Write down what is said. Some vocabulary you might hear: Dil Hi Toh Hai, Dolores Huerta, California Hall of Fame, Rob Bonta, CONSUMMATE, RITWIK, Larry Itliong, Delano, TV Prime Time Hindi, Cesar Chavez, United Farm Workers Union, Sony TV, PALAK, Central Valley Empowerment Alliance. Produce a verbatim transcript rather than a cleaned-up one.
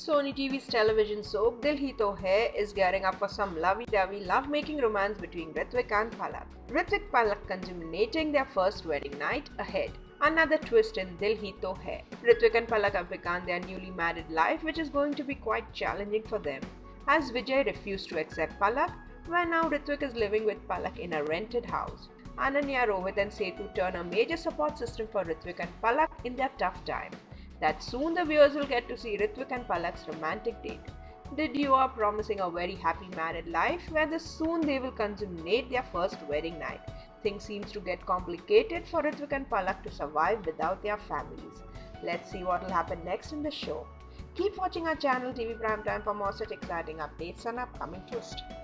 Sony T V's television soap Dil Hi Toh Hai is gearing up for some lovey-dovey love-making romance between RITWIK and PALAK. RITWIK PALAK consummating their first wedding night ahead. Another twist in Dil Hi Toh Hai. RITWIK and PALAK have begun their newly married life, which is going to be quite challenging for them. As Vijay refused to accept PALAK, where now RITWIK is living with PALAK in a rented house. Ananya, Rohit and Setu turn a major support system for RITWIK and PALAK in their tough time. That soon the viewers will get to see RITWIK and PALAK's romantic date. The duo are promising a very happy married life where soon they will consummate their first wedding night. Things seems to get complicated for RITWIK and PALAK to survive without their families. Let's see what will happen next in the show. Keep watching our channel T V Primetime for more such exciting updates and upcoming twists.